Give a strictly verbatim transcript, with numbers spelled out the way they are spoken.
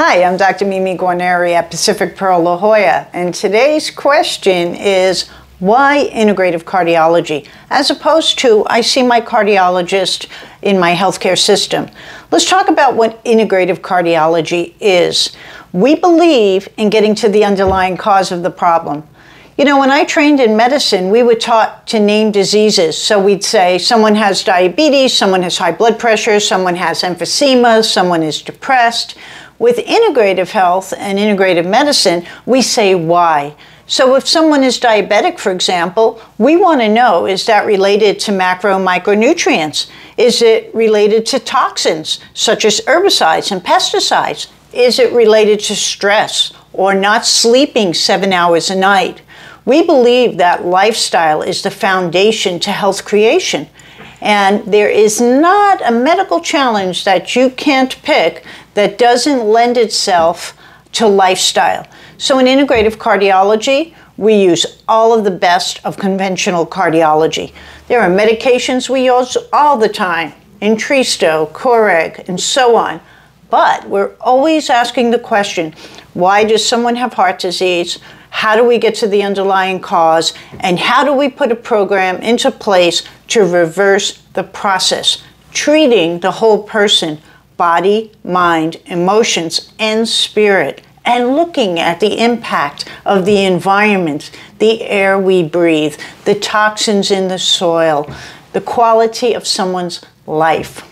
Hi, I'm Doctor Mimi Guarneri at Pacific Pearl La Jolla, and today's question is, why integrative cardiology? As opposed to, I see my cardiologist in my healthcare system. Let's talk about what integrative cardiology is. We believe in getting to the underlying cause of the problem. You know, when I trained in medicine, we were taught to name diseases. So we'd say someone has diabetes, someone has high blood pressure, someone has emphysema, someone is depressed. With integrative health and integrative medicine, we say why. So if someone is diabetic, for example, we want to know, is that related to macro and micronutrients? Is it related to toxins, such as herbicides and pesticides? Is it related to stress or not sleeping seven hours a night? We believe that lifestyle is the foundation to health creation. And there is not a medical challenge that you can't pick that doesn't lend itself to lifestyle. So in integrative cardiology, we use all of the best of conventional cardiology. There are medications we use all the time, Entresto, Coreg, and so on. But we're always asking the question, why does someone have heart disease? How do we get to the underlying cause? And how do we put a program into place to reverse the process, treating the whole person, body, mind, emotions, and spirit, and looking at the impact of the environment, the air we breathe, the toxins in the soil, the quality of someone's life.